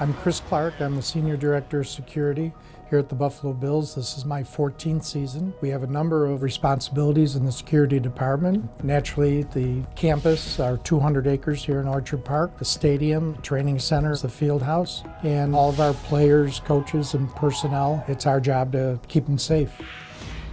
I'm Chris Clark. I'm the Senior Director of Security here at the Buffalo Bills. This is my 14th season. We have a number of responsibilities in the security department. Naturally, the campus, our 200 acres here in Orchard Park, the stadium, training centers, the field house, and all of our players, coaches, and personnel. It's our job to keep them safe.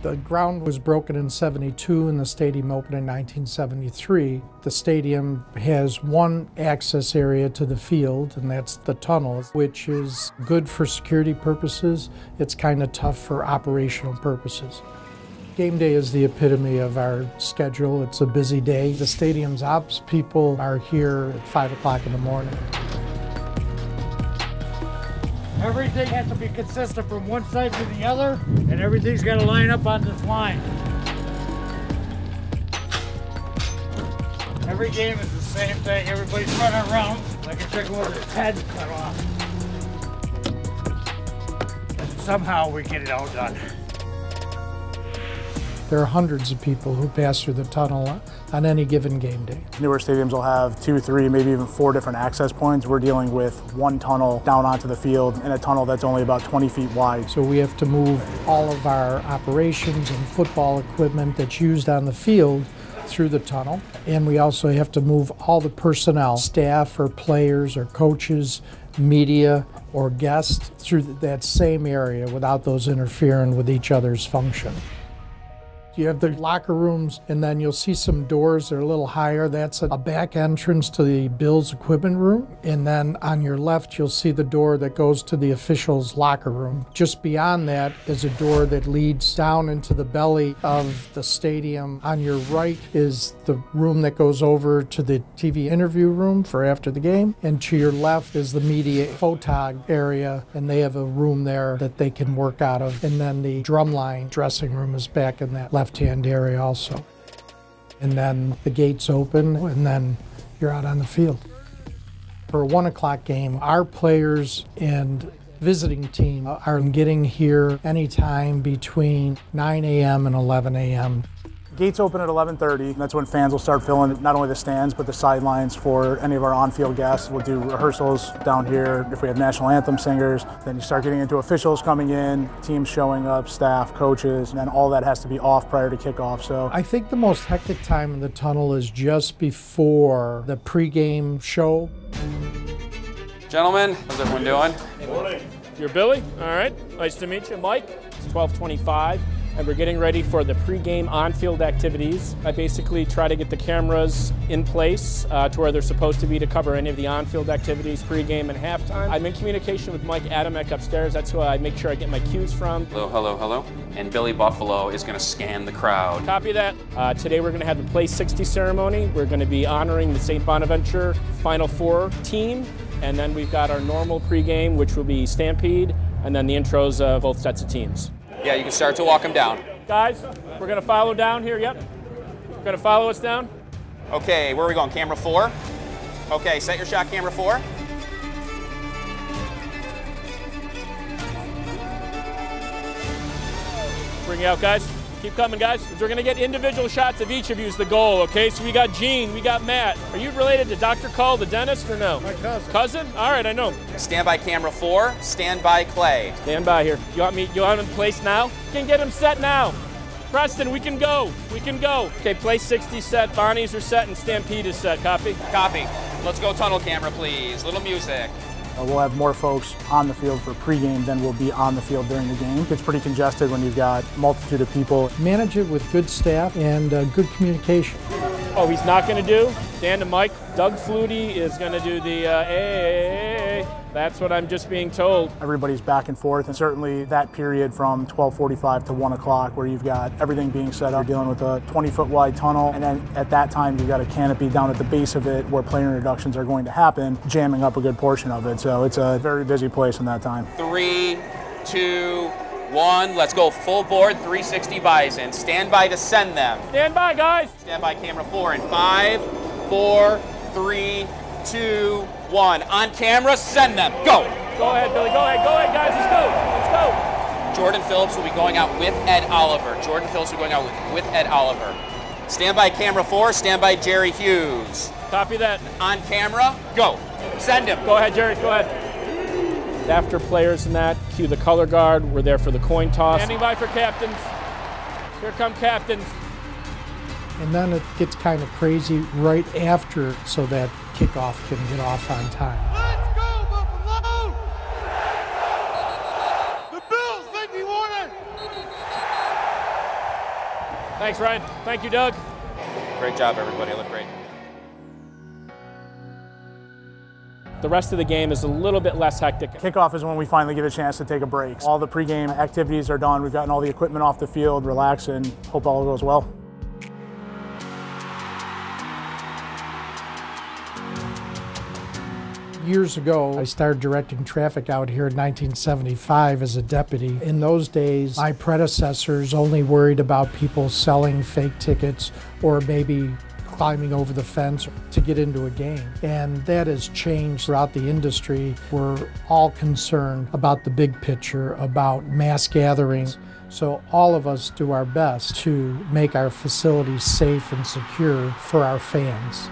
The ground was broken in '72 and the stadium opened in 1973. The stadium has one access area to the field, and that's the tunnel, which is good for security purposes. It's kind of tough for operational purposes. Game day is the epitome of our schedule. It's a busy day. The stadium's ops people are here at 5 o'clock in the morning. Everything has to be consistent from one side to the other, and everything's got to line up on this line. Every game is the same thing. Everybody's running around like a chicken with its head cut off. And somehow we get it all done. There are hundreds of people who pass through the tunnel on any given game day. Newer stadiums will have 2, 3, maybe even 4 different access points. We're dealing with one tunnel down onto the field and a tunnel that's only about 20 feet wide. So we have to move all of our operations and football equipment that's used on the field through the tunnel. And we also have to move all the personnel, staff or players or coaches, media or guests, through that same area without those interfering with each other's function. You have the locker rooms, and then you'll see some doors that are a little higher. That's a back entrance to the Bills equipment room. And then on your left, you'll see the door that goes to the officials' locker room. Just beyond that is a door that leads down into the belly of the stadium. On your right is the room that goes over to the TV interview room for after the game. And to your left is the media photog area, and they have a room there that they can work out of. And then the drumline dressing room is back in that left hand area also. And then the gates open, and then you're out on the field. For a 1 o'clock game, our players and visiting team are getting here anytime between 9 a.m. and 11 a.m. Gates open at 11:30. That's when fans will start filling not only the stands, but the sidelines for any of our on-field guests. We'll do rehearsals down here. If we have national anthem singers, then you start getting into officials coming in, teams showing up, staff, coaches, and then all that has to be off prior to kickoff. So I think the most hectic time in the tunnel is just before the pregame show. Gentlemen, how's everyone doing? Good morning. You're Billy? All right. Nice to meet you, Mike. It's 12:25. And we're getting ready for the pregame on-field activities. I basically try to get the cameras in place to where they're supposed to be to cover any of the on-field activities, pregame and halftime. I'm in communication with Mike Adamek upstairs. That's who I make sure I get my cues from. Hello, hello, hello. And Billy Buffalo is gonna scan the crowd. Copy that. Today we're gonna have the Play 60 ceremony. We're gonna be honoring the St. Bonaventure Final Four team. And then we've got our normal pregame, which will be Stampede, and then the intros of both sets of teams. Yeah, you can start to walk them down. Guys, we're gonna follow down here, yep. We're gonna follow us down. Okay, where are we going, camera 4? Okay, set your shot, camera 4. Bring it out, guys. Keep coming, guys. We're gonna get individual shots of each of you is the goal, okay? So we got Gene, we got Matt. Are you related to Dr. Call, the dentist, or no? My cousin. Cousin? All right, I know. Stand by camera 4, stand by Clay. Stand by here. You want him in place now? You can get him set now. Preston, we can go, we can go. Okay, Play 60 set, Bonnie's are set, and Stampede is set, copy? Copy. Let's go tunnel camera, please. Little music. We'll have more folks on the field for pregame than will be on the field during the game. It's pretty congested when you've got a multitude of people. Manage it with good staff and good communication. Oh, he's not going to do? Dan and Mike, Doug Flutie is going to do the That's what I'm just being told. Everybody's back and forth, and certainly that period from 12:45 to 1 o'clock where you've got everything being set up, dealing with a 20-foot wide tunnel, and then at that time you've got a canopy down at the base of it where player introductions are going to happen, jamming up a good portion of it. So it's a very busy place in that time. 3, 2, 1, let's go full board, 360 Bison. Stand by to send them. Stand by, guys. Stand by camera 4 in 5, 4, 3, 2, 1. On camera, send them. Go. Go ahead, Billy. Go ahead. Go ahead, guys. Let's go. Let's go. Jordan Phillips will be going out with Ed Oliver. Jordan Phillips will be going out with Ed Oliver. Stand by camera 4. Stand by Jerry Hughes. Copy that. On camera, go. Send him. Go ahead, Jerry. Go ahead. after players and that. Cue the color guard. We're there for the coin toss. Standing by for captains. Here come captains. And then it gets kind of crazy right after so that kickoff can get off on time. Let's go, Buffalo! The Bills think we won it! Thanks, Ryan. Thank you, Doug. Great job, everybody. Look great. The rest of the game is a little bit less hectic. Kickoff is when we finally get a chance to take a break. All the pregame activities are done. We've gotten all the equipment off the field, relax, and hope all goes well. Years ago, I started directing traffic out here in 1975 as a deputy. In those days, my predecessors only worried about people selling fake tickets or maybe climbing over the fence to get into a game. And that has changed throughout the industry. We're all concerned about the big picture, about mass gatherings. So all of us do our best to make our facilities safe and secure for our fans.